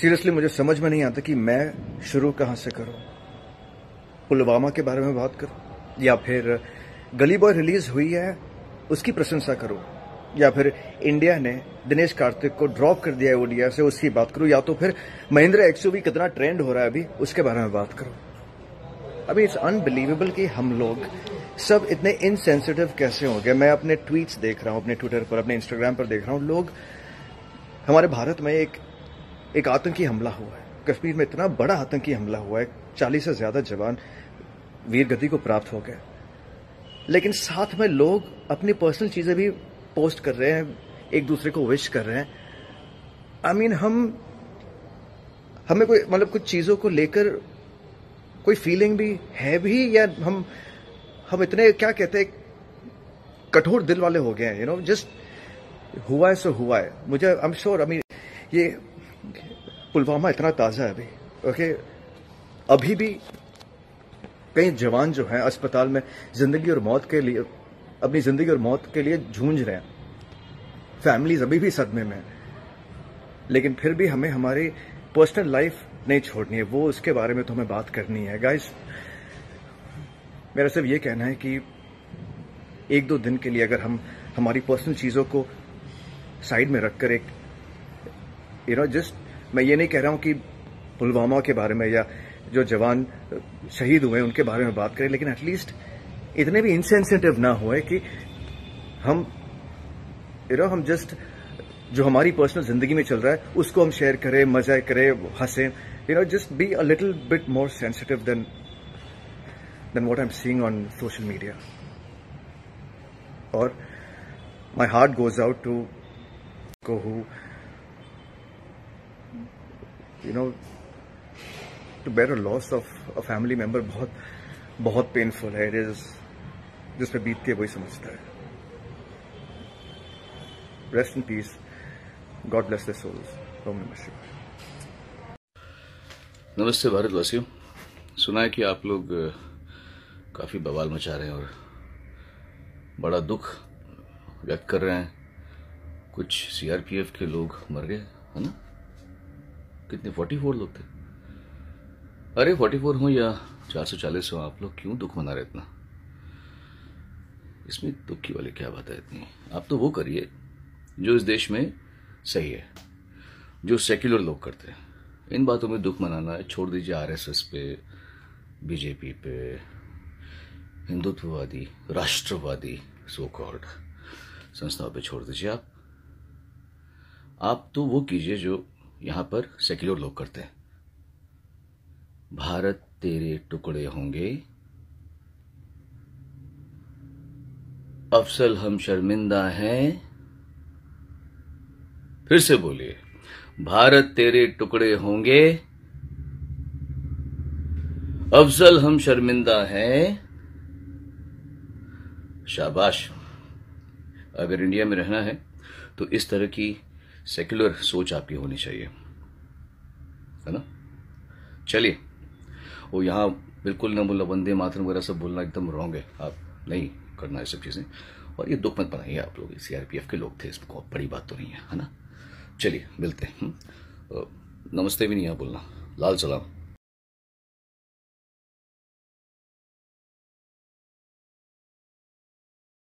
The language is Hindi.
सीरियसली मुझे समझ में नहीं आता कि मैं शुरू कहां से करूं, पुलवामा के बारे में बात करूं या फिर गली बॉय रिलीज हुई है उसकी प्रशंसा करूं, या फिर इंडिया ने दिनेश कार्तिक को ड्रॉप कर दिया है ओडीआई से उसकी बात करूं, या तो फिर महिंद्रा XUV कितना ट्रेंड हो रहा है अभी उसके बारे में बात करूं। अभी इट्स अनबिलीवेबल कि हम लोग सब इतने इनसेंसिटिव कैसे हो गए। मैं अपने ट्वीट्स देख रहा हूं, अपने ट्विटर पर, अपने इंस्टाग्राम पर देख रहा हूं, लोग हमारे भारत में एक आतंकी हमला हुआ है, कश्मीर में इतना बड़ा आतंकी हमला हुआ है, 40 से ज्यादा जवान वीरगति को प्राप्त हो गए, लेकिन साथ में लोग अपनी पर्सनल चीजें भी पोस्ट कर रहे हैं, एक दूसरे को विश कर रहे हैं। I mean, हमें कोई मतलब कुछ चीजों को लेकर कोई फीलिंग भी है भी, या हम इतने क्या कहते हैं कठोर दिल वाले हो गए हैं, यू नो, जस्ट हुआ है सो हुआ है। मुझे I am sure, I mean ये पुलवामा इतना ताजा है अभी, ओके, अभी भी कई जवान जो हैं अस्पताल में जिंदगी और मौत के लिए, अपनी जिंदगी और मौत के लिए जूझ रहे हैं, फैमिलीज अभी भी सदमे में, लेकिन फिर भी हमें हमारी पर्सनल लाइफ नहीं छोड़नी है, वो उसके बारे में तो हमें बात करनी है। गाइस, मेरा सिर्फ ये कहना है कि एक दो दिन के लिए अगर हम हमारी पर्सनल चीजों को साइड में रखकर एक, यू नो, जस्ट, मैं ये नहीं कह रहा हूं कि पुलवामा के बारे में या जो जवान शहीद हुए उनके बारे में बात करें, लेकिन एटलीस्ट इतने भी इनसेंसिटिव ना हुए कि हम, यू नो, हम जस्ट जो हमारी पर्सनल जिंदगी में चल रहा है उसको हम शेयर करें, मजा करें, हंसें, you know, just be a little bit more sensitive than what I am seeing on social media. और my heart goes out to को who, you know, to bear a loss of a family member, बहुत बहुत painful है। It is, जिस पे बीतती है वही समझता है। Rest in peace, God bless their souls। ओम नमः शिवाय। नमस्ते भारतवासियों, सुना है कि आप लोग काफी बवाल मचा रहे हैं और बड़ा दुख व्यक्त कर रहे हैं। कुछ CRPF के लोग मर गए है ना, कितने 44 लोग थे। अरे 44 हो या 440 हो, आप लोग क्यों दुख मना रहे इतना? इसमें दुख की वाली क्या बात है इतनी? आप तो वो करिए जो इस देश में सही है, जो सेक्युलर लोग करते हैं। इन बातों में दुख मनाना है छोड़ दीजिए। RSS पे, BJP पे, हिंदुत्ववादी, राष्ट्रवादी सो कॉल्ड संस्थाओं पे छोड़ दीजिए। आप तो वो कीजिए जो यहाँ पर सेक्युलर लोग करते हैं। भारत तेरे टुकड़े होंगे, अफजल हम शर्मिंदा हैं। फिर से बोलिए, भारत तेरे टुकड़े होंगे, अफजल हम शर्मिंदा हैं। शाबाश। अगर इंडिया में रहना है तो इस तरह की सेक्युलर सोच आपकी होनी चाहिए, है ना। चलिए, वो यहाँ बिल्कुल ना बोला, वंदे मातरम वगैरह सब बोलना एकदम रॉन्ग है। आप नहीं करना है सब चीज़ें, और ये दुख मत बनाइए आप लोग। CRPF के लोग थे, इसको बड़ी बात तो नहीं है, है ना। चलिए मिलते हैं। नमस्ते भी नहीं यहाँ बोलना, लाल सलाम।